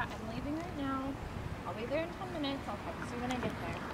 I'm leaving right now. I'll be there in 10 minutes. I'll text you when I get there.